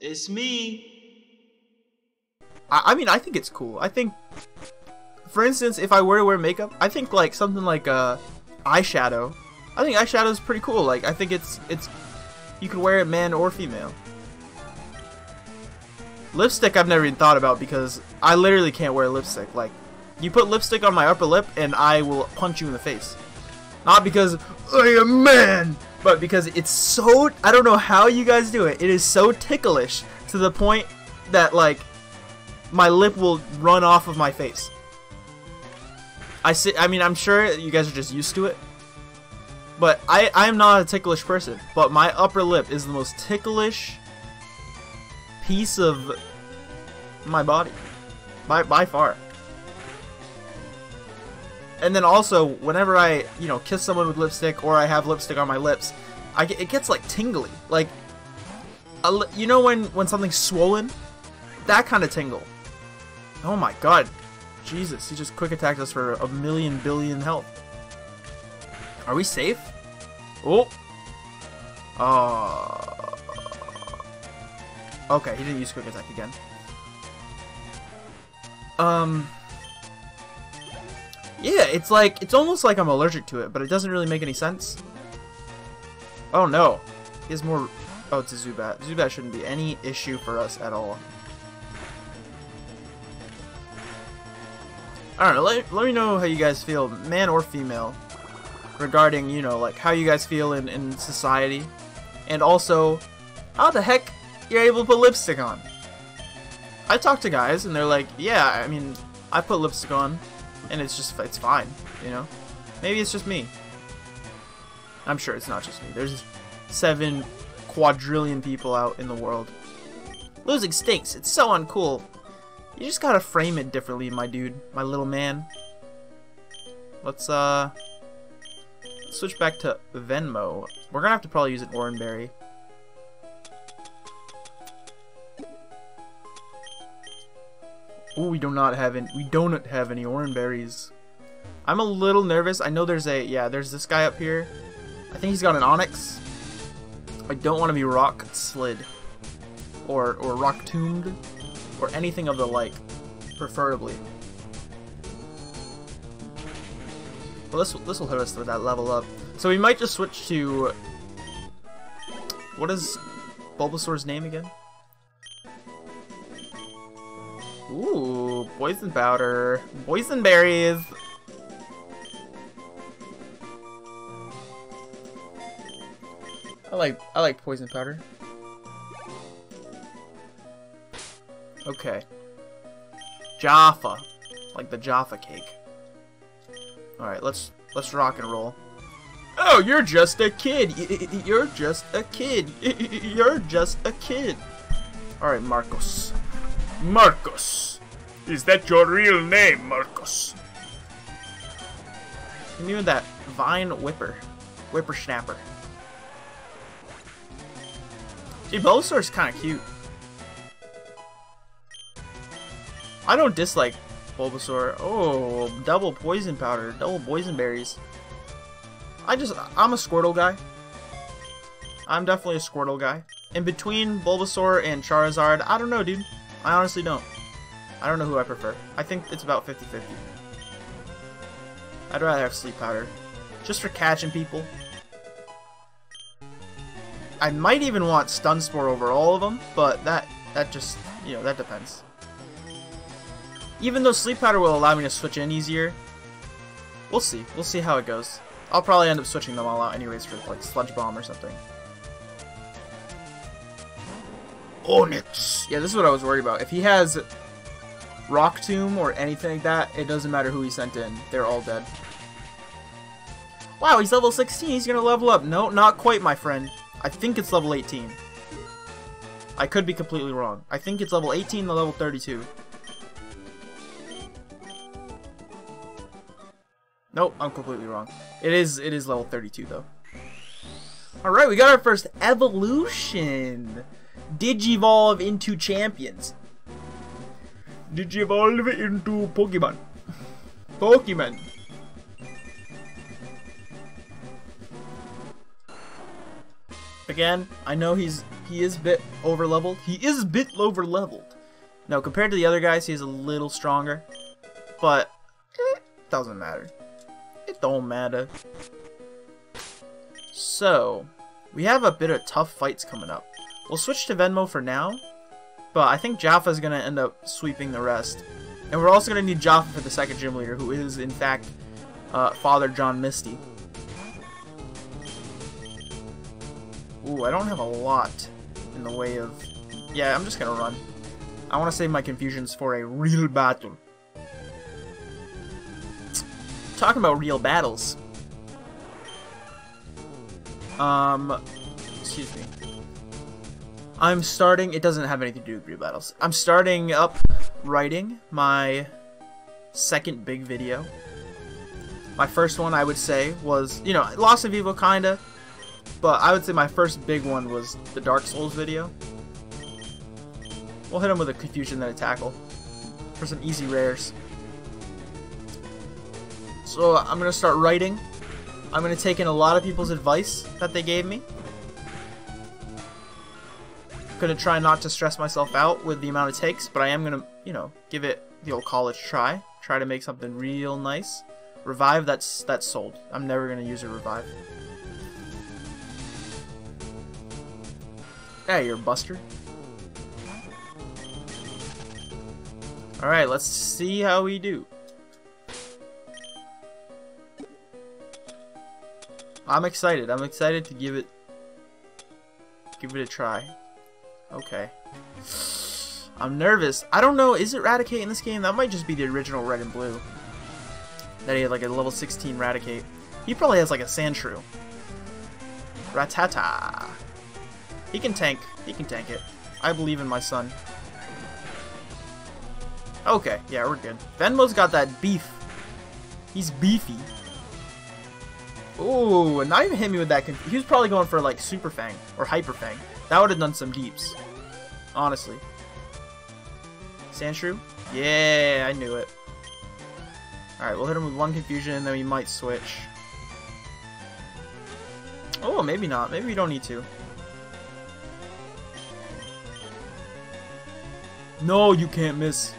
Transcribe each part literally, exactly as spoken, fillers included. It's me. I, I mean, I think it's cool. I think, for instance, if I were to wear makeup, I think like something like uh, eyeshadow. I think eyeshadow is pretty cool. Like, I think it's it's you can wear it man or female. Lipstick, I've never even thought about because I literally can't wear lipstick. Like, you put lipstick on my upper lip and I will punch you in the face. Not because I am man, but because it's so, I don't know how you guys do it. It is so ticklish to the point that, like, my lip will run off of my face. I see, I mean, I'm sure you guys are just used to it, but I, I'm not a ticklish person, but my upper lip is the most ticklish piece of my body, by, by far. And then also, whenever I, you know, kiss someone with lipstick or I have lipstick on my lips, I get, it gets, like, tingly. Like, a li you know when, when something's swollen? That kind of tingle. Oh my god. Jesus, he just quick attacked us for a million billion health. Are we safe? Oh. Uh... Okay, he didn't use quick attack again. Um... Yeah, it's like, it's almost like I'm allergic to it, but it doesn't really make any sense. Oh no. He has more, oh, it's a Zubat. Zubat shouldn't be any issue for us at all. I don't know, let, let me know how you guys feel, man or female, regarding, you know, like, how you guys feel in, in society, and also, how the heck you're able to put lipstick on. I talk to guys, and they're like, yeah, I mean, I put lipstick on. And it's just, it's fine, you know? Maybe it's just me. I'm sure it's not just me. There's seven quadrillion people out in the world. Losing stinks. It's so uncool. You just gotta frame it differently, my dude. My little man. Let's, uh... switch back to Venmo. We're gonna have to probably use an Orinberry. Ooh, we do not have any, we don't have any Orinberries. I'm a little nervous. I know there's a, yeah, there's this guy up here. I think he's got an Onix. I don't want to be rock slid. Or, or rock tombed. Or anything of the like. Preferably. Well, this, this will hit us with that level up. So we might just switch to... What is Bulbasaur's name again? Ooh, poison powder, poison berries. I like, I like poison powder. Okay. Jaffa, like the Jaffa cake. All right, let's let's rock and roll. Oh, you're just a kid. You're just a kid. You're just a kid. All right, Marcos. Marcos. Is that your real name, Marcos? You knew that vine whipper. Whippersnapper. Gee, Bulbasaur's kind of cute. I don't dislike Bulbasaur. Oh, double poison powder. Double poison berries. I just, I'm a Squirtle guy. I'm definitely a Squirtle guy. In between Bulbasaur and Charizard, I don't know, dude. I honestly don't. I don't know who I prefer. I think it's about fifty fifty. I'd rather have Sleep Powder. Just for catching people. I might even want Stun Spore over all of them, but that, that just, you know, that depends. Even though Sleep Powder will allow me to switch in easier, we'll see. We'll see how it goes. I'll probably end up switching them all out anyways for, like, Sludge Bomb or something. Onix. Yeah, this is what I was worried about. If he has Rock Tomb or anything like that, it doesn't matter who he sent in. They're all dead. Wow, he's level sixteen. He's going to level up. No, not quite, my friend. I think it's level eighteen. I could be completely wrong. I think it's level eighteen to level thirty-two. Nope, I'm completely wrong. It is, it is level thirty-two, though. Alright, we got our first evolution. Digivolve into champions. Digivolve into Pokemon. Pokemon. again, I know he's he is a bit over leveled. He is a bit over leveled. Now compared to the other guys, he's a little stronger, but it doesn't matter. It don't matter. So we have a bit of tough fights coming up. We'll switch to Venmo for now, but I think Jaffa is gonna end up sweeping the rest, and we're also gonna need Jaffa for the second gym leader, who is in fact uh, Father John Misty. Ooh, I don't have a lot in the way of... Yeah, I'm just gonna run. I want to save my confusions for a real battle. Talking about real battles. Um, excuse me. I'm starting... It doesn't have anything to do with real battles. I'm starting up writing my second big video. My first one, I would say, was... You know, Lost in Vivo, kinda. But I would say my first big one was the Dark Souls video. We'll hit him with a Confusion, then a Tackle for some easy rares. So I'm going to start writing. I'm going to take in a lot of people's advice that they gave me. I'm going to try not to stress myself out with the amount it takes, but I am going to, you know, give it the old college try. Try to make something real nice. Revive, that's, that's sold. I'm never going to use a Revive. Yeah, you're a buster. Alright, let's see how we do. I'm excited. I'm excited to give it give it a try. Okay. I'm nervous. I don't know, is it Raticate in this game? That might just be the original Red and Blue. That he had like a level sixteen Raticate. He probably has like a Sandshrew. Rattata. He can tank. He can tank it. I believe in my son. Okay, yeah, we're good. Venmo's got that beef. He's beefy. Ooh, and not even hit me with that. He was probably going for, like, Super Fang or Hyper Fang. That would have done some deeps. Honestly. Sandshrew? Yeah, I knew it. Alright, we'll hit him with one Confusion, and then we might switch. Oh, maybe not. Maybe we don't need to. No, you can't miss.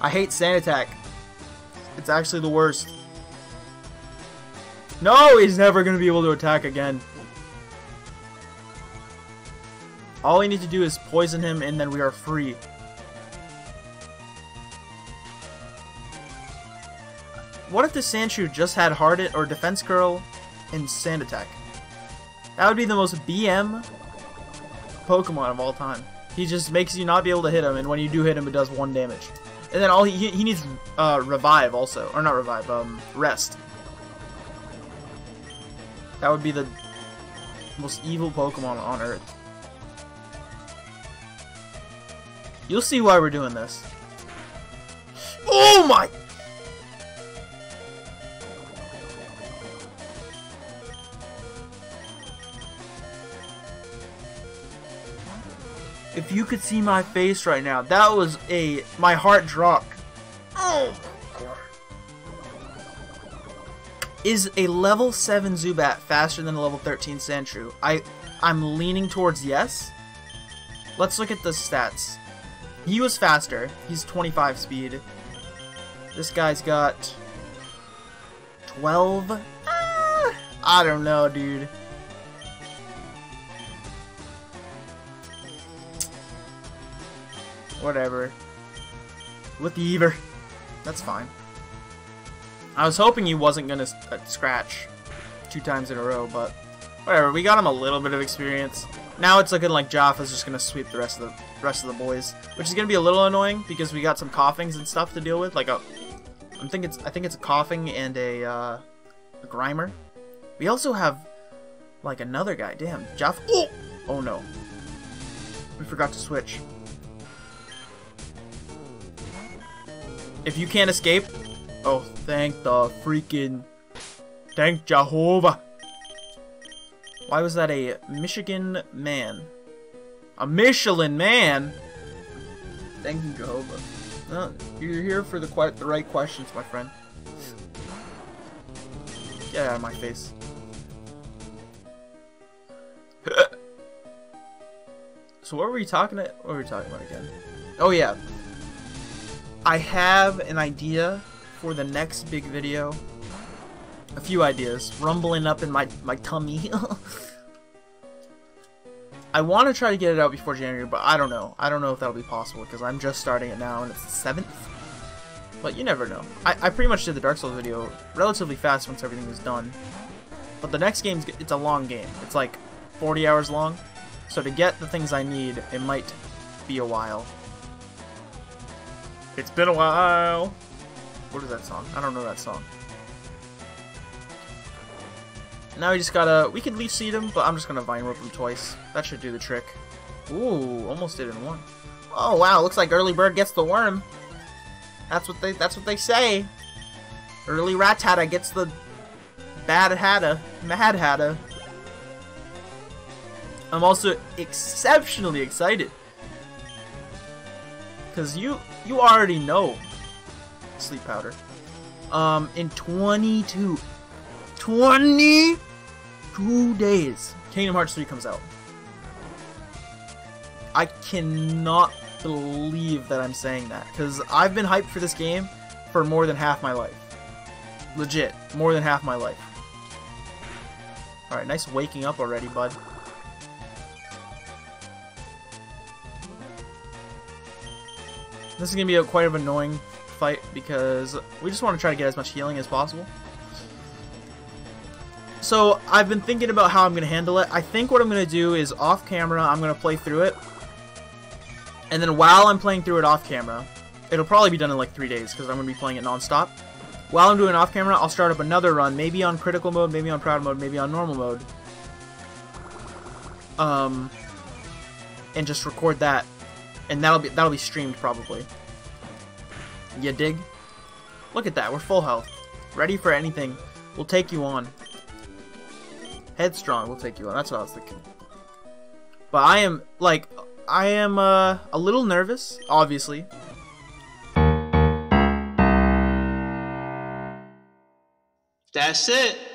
I hate Sand Attack. It's actually the worst. No, he's never going to be able to attack again. All we need to do is poison him, and then we are free. What if the Sandshrew just had Harden or Defense Curl and Sand Attack? That would be the most B M Pokemon of all time. He just makes you not be able to hit him, and when you do hit him, it does one damage. And then all he, he, he needs uh, revive also. Or not revive, um, rest. That would be the most evil Pokemon on Earth. You'll see why we're doing this. Oh my! If you could see my face right now, that was a... My heart dropped. Oh my God. Is a level seven Zubat faster than a level thirteen Sandshrew? I, I'm leaning towards yes. Let's look at the stats. He was faster. He's twenty-five speed. This guy's got... twelve? Ah, I don't know, dude. Whatever. With the Eevee. That's fine. I was hoping he wasn't going to uh, scratch two times in a row, but whatever. We got him a little bit of experience. Now it's looking like Jaffa's just going to sweep the rest of the rest of the boys, which is going to be a little annoying because we got some coughings and stuff to deal with. Like a, I'm think it's I think it's a coughing and a, uh, a Grimer. We also have like another guy. Damn, Jaffa. Oh, oh no. We forgot to switch. If you can't escape, oh, thank the freaking, thank Jehovah. Why was that a Michigan man? A Michelin man? Thank you, Jehovah. No, you're here for the quite the right questions, my friend. Get out of my face. So what were we talking about? What were we talking about again? Oh yeah, I have an idea for the next big video. A few ideas rumbling up in my my tummy. I want to try to get it out before January, but I don't know. I don't know if that'll be possible because I'm just starting it now, and it's the seventh. But you never know. I, I pretty much did the Dark Souls video relatively fast once everything was done. But the next game's, it's a long game. It's like forty hours long. So to get the things I need, it might be a while. It's been a while. What is that song? I don't know that song. Now we just gotta... We could Leaf Seed him, but I'm just gonna Vine Whip him twice. That should do the trick. Ooh, almost did in one. Oh wow, looks like early bird gets the worm. That's what they that's what they say. Early Rattata gets the bad hatta, mad hatta. I'm also exceptionally excited. Cause you you already know Sleep Powder. Um in twenty-two days, Kingdom Hearts three comes out. I cannot believe that I'm saying that, because I've been hyped for this game for more than half my life. Legit, more than half my life. Alright, nice waking up already, bud. This is going to be a quite of an annoying fight, because we just want to try to get as much healing as possible. So, I've been thinking about how I'm going to handle it. I think what I'm going to do is, off camera, I'm going to play through it. And then while I'm playing through it off camera, it'll probably be done in like three days because I'm going to be playing it non-stop. While I'm doing it off camera, I'll start up another run, maybe on critical mode, maybe on proud mode, maybe on normal mode. Um, and just record that, and that'll be that'll be streamed probably. You dig? Look at that, we're full health, ready for anything. We'll take you on. Headstrong, we'll take you on. That's what I was thinking. But I am like. I am uh, a little nervous, obviously. That's it.